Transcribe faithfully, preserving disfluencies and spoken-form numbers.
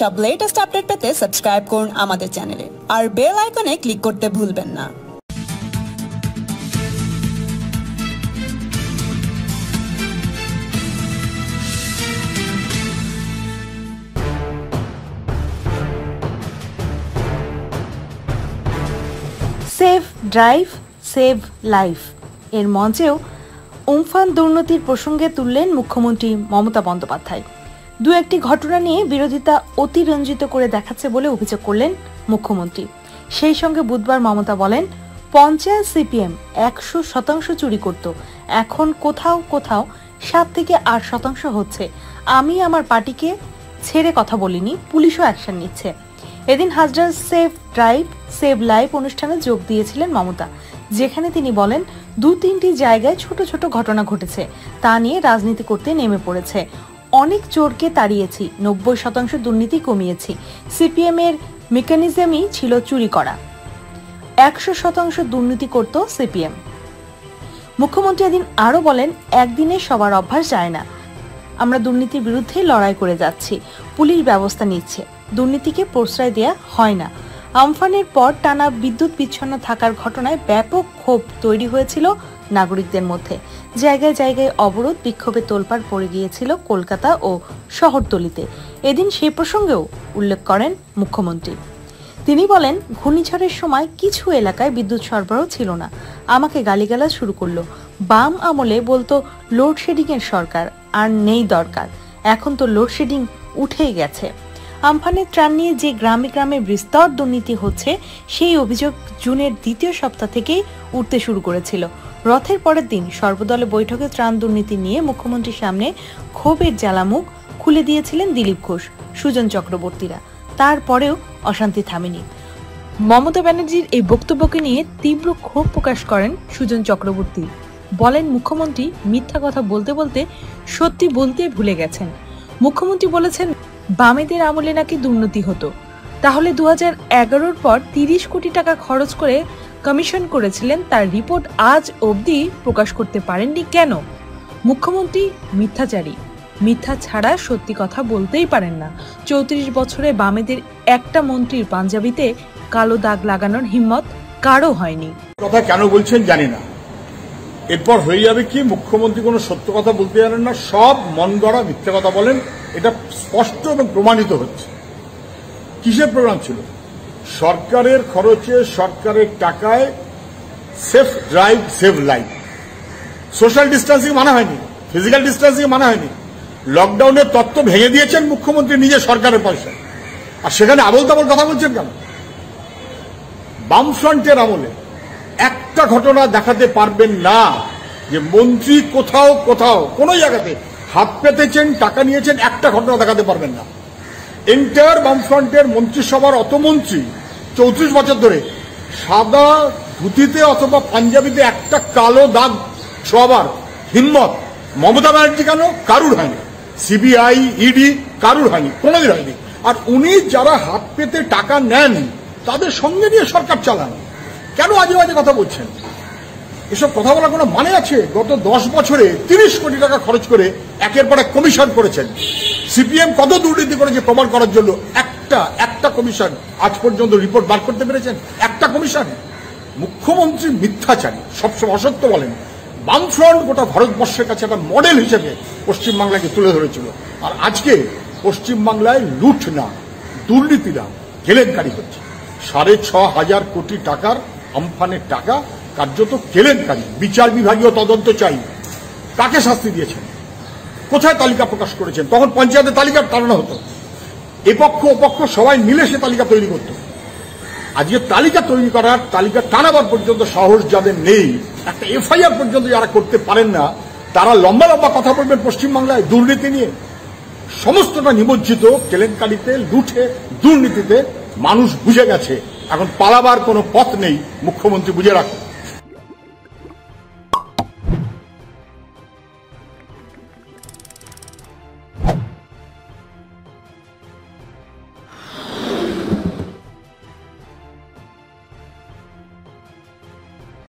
সব latest update পেতে subscribe করুন আমাদের চ্যানেলে আর বেল আইকনে ক্লিক করতে ভুলবেন না। সেভ ড্রাইভ সেভ লাইফ এর মঞ্চেও আমফান দুর্নীতির প্রসঙ্গে তুললেন মুখ্যমন্ত্রী মমতা বন্দ্যোপাধ্যায়। দু একটি ঘটনা নিয়ে বিরোধিতা অতিরঞ্জিত করে দেখাচ্ছে বলে অভিযোগ করলেন মুখ্যমন্ত্রী। সেই সঙ্গে বুধবার মমতা বলেন, পঞ্চায়েত সিপিএম একশো শতাংশ চুরি করত, এখন কোথাও কোথাও সাত থেকে আট শতাংশ হচ্ছে। আমি আমার পার্টিকে ছেড়ে কথা বলিনি, পুলিশও অ্যাকশন নিচ্ছে। এদিন হাজরার সেভ ড্রাইভ সেভ লাইফ অনুষ্ঠানে যোগ দিয়েছিলেন মমতা, যেখানে তিনি বলেন দু তিনটি জায়গায় ছোট ছোট ঘটনা ঘটেছে, তা নিয়ে রাজনীতি করতে নেমে পড়েছে। অনেক চোরকে তাড়িয়েছি, নব্বই শতাংশ দুর্নীতি কমিয়েছি। সিপিএম এর মেকানিজমই ছিল চুরি করা, একশো শতাংশ দুর্নীতি করত সিপিএম। মুখ্যমন্ত্রী এদিন আরও বলেন, একদিনে সবার অভ্যাস যায় না, আমরা দুর্নীতির বিরুদ্ধে লড়াই করে যাচ্ছি, পুলিশ ব্যবস্থা নিচ্ছে, দুর্নীতিকে প্রশ্রয় দেয়া হয় না। আমফানের পর টানা বিদ্যুৎ বিচ্ছিন্ন থাকার ঘটনায় ব্যাপক ক্ষোভ তৈরি হয়েছিল নাগরিকদের মধ্যে। জায়গায় জায়গায় অবরোধ, বিক্ষোভে তোলপাড় পড়ে গিয়েছিল কলকাতা ও শহরতলিতে। এদিন সেই প্রসঙ্গেও উল্লেখ করেন মুখ্যমন্ত্রী। তিনি বলেন, ঘূর্ণিঝড়ের সময় কিছু এলাকায় বিদ্যুৎ সরবরাহ ছিল না, আমাকে গালিগালাজ শুরু করলো। বাম আমলে বলতো লোডশেডিংয়ের সরকার, আর নেই দরকার, এখন তো লোডশেডিং উঠেই গেছে। আমফানের ত্রাণ নিয়ে যে গ্রামে গ্রামে বিস্তর দুর্নীতি হচ্ছে, সেই অভিযোগ জুনের দ্বিতীয় সপ্তাহ থেকেই উঠতে শুরু করেছিল। রথের পরের দিন সর্বদলে বৈঠকে ত্রাণ দুর্নীতি নিয়ে মুখ্যমন্ত্রীর সামনে ক্ষোভের জ্বালামুখ খুলে দিয়েছিলেন দিলীপ ঘোষ, সুজন চক্রবর্তীরা। তারপরেও অশান্তি থামেনি। মমতা ব্যানার্জির এই বক্তব্যকে নিয়ে তীব্র ক্ষোভ প্রকাশ করেন সুজন চক্রবর্তী। বলেন, মুখ্যমন্ত্রী মিথ্যা কথা বলতে বলতে সত্যি বলতে ভুলে গেছেন। মুখ্যমন্ত্রী বলেছেন বামেদের আমলে নাকি দুর্নীতি হতো, তাহলে দু হাজার এগারোর পর তিরিশ কোটি টাকা খরচ করে কমিশন করেছিলেন, তার রিপোর্ট আজ অবধি প্রকাশ করতে পারেননি কেন? মুখ্যমন্ত্রী মিথ্যাচারী, মিথ্যা ছাড়া সত্যি কথা বলতেই পারেন না। চৌত্রিশ বছরে বামেদের একটা মন্ত্রীর পাঞ্জাবিতে কালো দাগ লাগানোর হিম্মত কারও হয়নি। কথা কেন বলছেন জানি না। এরপর হয়ে যাবে কি, মুখ্যমন্ত্রী কোনো সত্য কথা বলতে জানেন না, সব মন গড়া মিথ্যা কথা বলেন। এটা স্পষ্ট এবং প্রমাণিত হচ্ছে। কিসের প্রোগ্রাম ছিল? সরকারের খরচে, সরকারের টাকায় safe drive save life. Social distancing মানা হয়নি, ফিজিক্যাল ডিস্টেন্সিং মানা হয়নি। লকডাউনের তত্ত্ব ভেঙে দিয়েছেন মুখ্যমন্ত্রী নিজে সরকারের পয়সায়, আর সেখানে আবল তাবল কথা বলছেন কেন? বামফ্রন্টের আমলে একটা ঘটনা দেখাতে পারবেন না যে মন্ত্রী কোথাও কোথাও কোনো জায়গাতে হাত পেতেছেন, টাকা নিয়েছেন, একটা ঘটনা দেখাতে পারবেন না। এন্টায়ার বামফ্রন্টের মন্ত্রিসভার অত মন্ত্রী চৌত্রিশ বছর ধরে সাদা ধুতিতে অথবা পাঞ্জাবিতে একটা কালো দাগ ছোঁয়াবার হিম্মত মমতা ব্যানার্জি কেন? কারুর হয়নি। সিবিআই, ইডি কারুর হয়নি, কোনোদিন হয়নি। আর উনি যারা হাত পেতে টাকা নেন তাদের সঙ্গে নিয়ে সরকার চালান। কেন আজে বাজে কথা বলছেন? এসব কথা বলার কোনো মানে আছে? গত দশ বছরে তিরিশ কোটি টাকা খরচ করে একের পর এক কমিশন করেছেন। সিপিএম কত দুর্নীতি করেছে প্রমাণ করার জন্য একটা একটা কমিশন আজ পর্যন্ত রিপোর্ট বার করতে পেরেছেন, একটা কমিশন। মুখ্যমন্ত্রী মিথ্যাচারী, সবসময় অসত্য বলেন। বামফ্রন্ট গোটা ভারতবর্ষের কাছে একটা মডেল হিসেবে পশ্চিমবাংলাকে তুলে ধরেছিল, আর আজকে পশ্চিমবাংলায় লুট না, দুর্নীতি না, কেলেঙ্কারি হচ্ছে। সাড়ে ছ হাজার কোটি টাকার আমফানের টাকা কার্যত কেলেঙ্কারি। বিচার বিভাগীয় তদন্ত চাই। কাকে শাস্তি দিয়েছেন? কোথায় তালিকা প্রকাশ করেছেন? তখন পঞ্চায়েতের তালিকা টানানো হতো, এপক্ষ ওপক্ষ সবাই মিলে সে তালিকা তৈরি করত। আজকে তালিকা তৈরি করার, তালিকা টানাবার পর্যন্ত সাহস যাদের নেই, একটা এফআইআর পর্যন্ত যারা করতে পারেন না, তারা লম্বা লম্বা কথা বলবেন পশ্চিমবাংলায় দুর্নীতি নিয়ে। সমস্তটা নিমজ্জিত কেলেঙ্কারিতে, লুঠে, দুর্নীতিতে। মানুষ বুঝে গেছে, এখন পালাবার কোনো পথ নেই। মুখ্যমন্ত্রী বুঝে রাখেন।